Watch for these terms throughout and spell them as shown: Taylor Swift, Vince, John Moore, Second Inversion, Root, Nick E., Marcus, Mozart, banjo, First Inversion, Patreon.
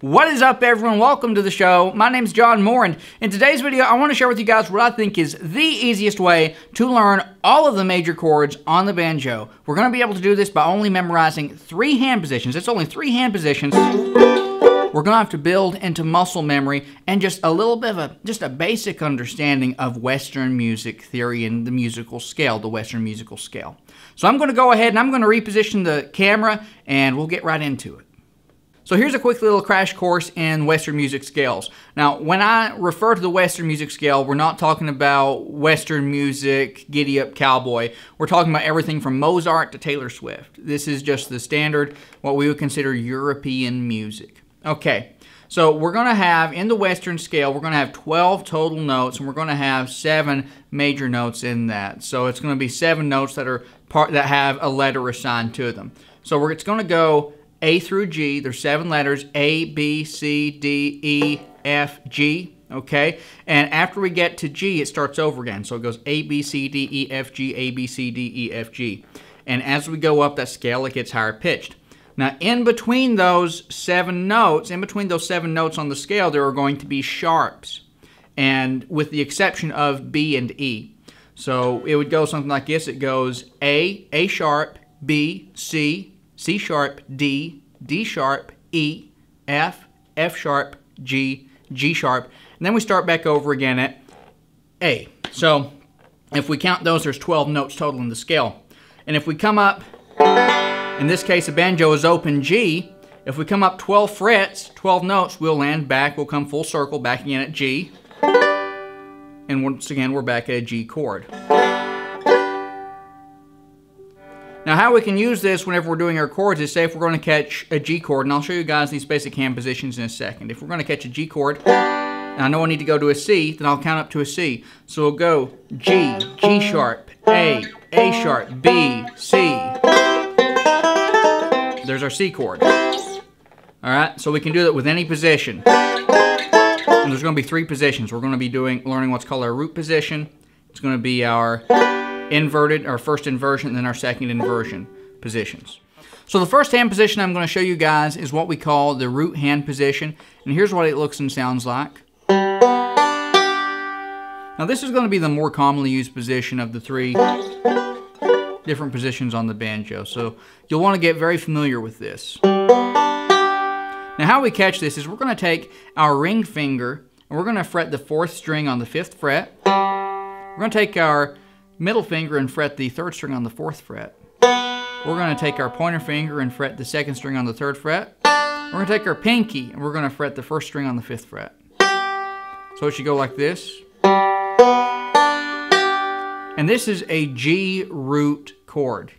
What is up, everyone? Welcome to the show. My name's John Moore, and in today's video, I want to share with you guys what I think is the easiest way to learn all of the major chords on the banjo. We're going to be able to do this by only memorizing 3 hand positions. It's only 3 hand positions. We're going to have to build into muscle memory and just a little bit of a basic understanding of Western music theory and the musical scale, the Western musical scale. So I'm going to go ahead and I'm going to reposition the camera and we'll get right into it. So here's a quick little crash course in Western music scales. Now, when I refer to the Western music scale, we're not talking about Western music, Giddy Up Cowboy. We're talking about everything from Mozart to Taylor Swift. This is just the standard, what we would consider European music. Okay, so we're going to have, in the Western scale, we're going to have 12 total notes, and we're going to have 7 major notes in that. So it's going to be 7 notes that have a letter assigned to them. So it's going to go A through G. There's 7 letters, A, B, C, D, E, F, G, okay? And after we get to G, it starts over again. So it goes A, B, C, D, E, F, G, A, B, C, D, E, F, G. And as we go up that scale, it gets higher pitched. Now, in between those 7 notes, on the scale, there are going to be sharps, and with the exception of B and E. So it would go something like this. It goes A sharp, B, C, C sharp, D, D sharp, E, F, F sharp, G, G sharp. And then we start back over again at A. So if we count those, there's 12 notes total in the scale. And if we come up, in this case, a banjo is open G. If we come up 12 frets, 12 notes, we'll land back. We'll come full circle back again at G. And once again, we're back at a G chord. Now, how we can use this whenever we're doing our chords is, say if we're going to catch a G chord, and I'll show you guys these basic hand positions in a second. If we're going to catch a G chord, and I know I need to go to a C, then I'll count up to a C. So we'll go G, G sharp, A sharp, B, C. There's our C chord. Alright, so we can do that with any position. And there's going to be 3 positions. We're going to be learning what's called our root position. It's going to be our inverted, our first inversion, and then our second inversion positions. So the first hand position I'm going to show you guys is what we call the root hand position. And here's what it looks and sounds like. Now this is going to be the more commonly used position of the 3 different positions on the banjo, so you'll want to get very familiar with this. Now how we catch this is we're going to take our ring finger and we're going to fret the 4th string on the 5th fret. We're going to take our middle finger and fret the 3rd string on the 4th fret. We're going to take our pointer finger and fret the 2nd string on the 3rd fret. We're going to take our pinky and we're going to fret the 1st string on the 5th fret. So it should go like this. And this is a G root chord.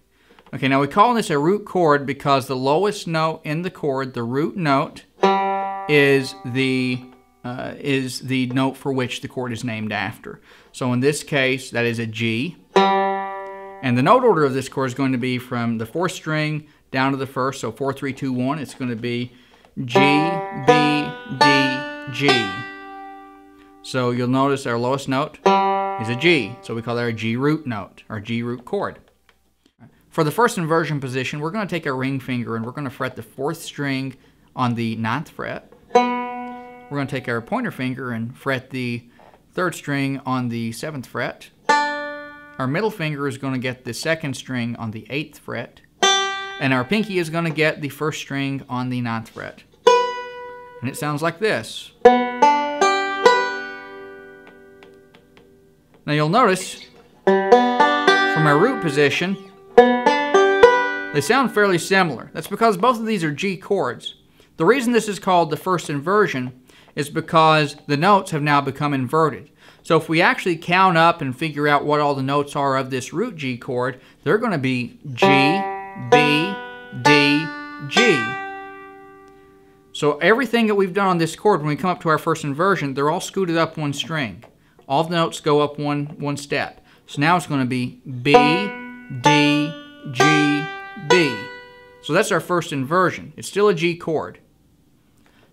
Okay, now we call this a root chord because the lowest note in the chord, the root note, is the note for which the chord is named after. So in this case, that is a G. And the note order of this chord is going to be from the 4th string down to the 1st, so 4, 3, 2, 1. It's going to be G, B, D, G. So you'll notice our lowest note is a G, so we call that our G root note, our G root chord. For the first inversion position, we're going to take our ring finger and we're going to fret the 4th string on the 9th fret. We're going to take our pointer finger and fret the 3rd string on the 7th fret. Our middle finger is going to get the 2nd string on the 8th fret. And our pinky is going to get the 1st string on the 9th fret. And it sounds like this. Now you'll notice, from our root position, they sound fairly similar. That's because both of these are G chords. The reason this is called the first inversion is because the notes have now become inverted. So if we actually count up and figure out what all the notes are of this root G chord, they're going to be G, B, D, G. So everything that we've done on this chord, when we come up to our first inversion, they're all scooted up 1 string. All the notes go up one step. So now it's going to be B, D, G, B. So that's our first inversion. It's still a G chord.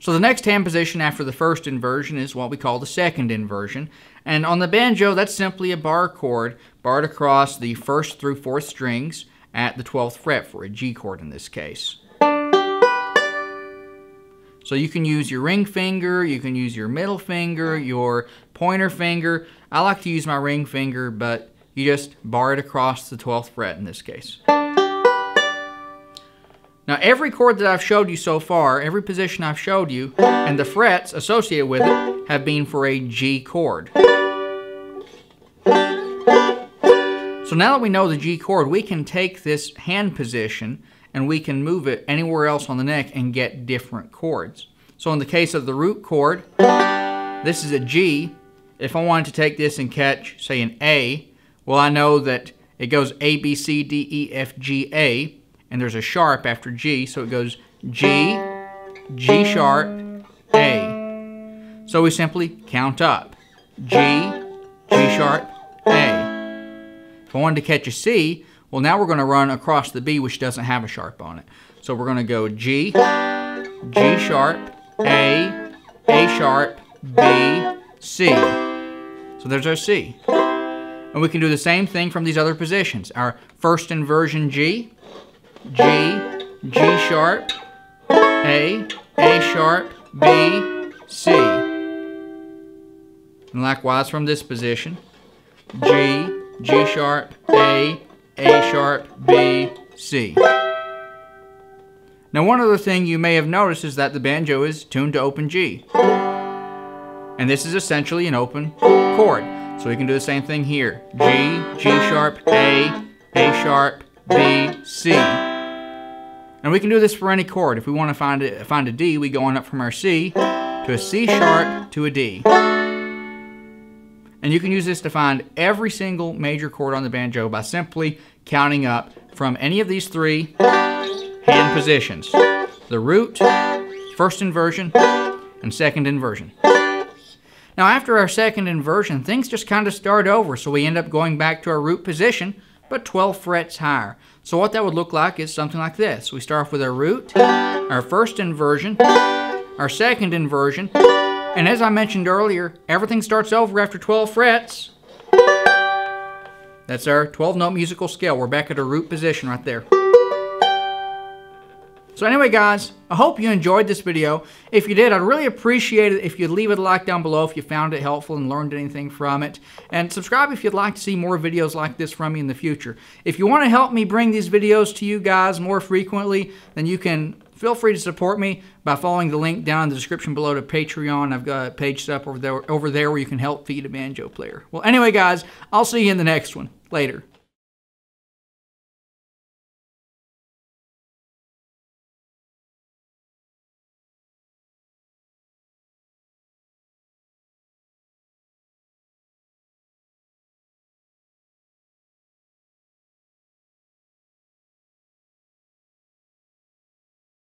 So the next hand position after the first inversion is what we call the second inversion. And on the banjo, that's simply a bar chord barred across the 1st through 4th strings at the 12th fret for a G chord in this case. So you can use your ring finger, you can use your middle finger, your pointer finger. I like to use my ring finger, but you just bar it across the 12th fret in this case. Now every chord that I've showed you so far, every position I've showed you, and the frets associated with it have been for a G chord. So now that we know the G chord, we can take this hand position and we can move it anywhere else on the neck and get different chords. So in the case of the root chord, this is a G. If I wanted to take this and catch, say, an A, well, I know that it goes A, B, C, D, E, F, G, A. And there's a sharp after G, so it goes G, G sharp, A. So we simply count up. G, G sharp, A. If I wanted to catch a C, well, now we're going to run across the B, which doesn't have a sharp on it. So we're going to go G, G sharp, A sharp, B, C. So there's our C. And we can do the same thing from these other positions. Our first inversion G, G, G sharp, A sharp, B, C. And likewise from this position, G, G sharp, A sharp, B, C. Now one other thing you may have noticed is that the banjo is tuned to open G. And this is essentially an open chord. So we can do the same thing here. G, G sharp, A sharp, B, C. And we can do this for any chord. If we want to find a D, we go on up from our C to a C sharp to a D. And you can use this to find every single major chord on the banjo by simply counting up from any of these three hand positions. The root, first inversion, and second inversion. Now after our second inversion, things just kind of start over, so we end up going back to our root position, but 12 frets higher. So what that would look like is something like this. We start off with our root, our first inversion, our second inversion, and as I mentioned earlier, everything starts over after 12 frets. That's our 12-note musical scale. We're back at our root position right there. So anyway, guys, I hope you enjoyed this video. If you did, I'd really appreciate it if you'd leave it a like down below if you found it helpful and learned anything from it. And subscribe if you'd like to see more videos like this from me in the future. If you want to help me bring these videos to you guys more frequently, then you can feel free to support me by following the link down in the description below to Patreon. I've got a page set up over there where you can help feed a banjo player. Well, anyway, guys, I'll see you in the next one. Later.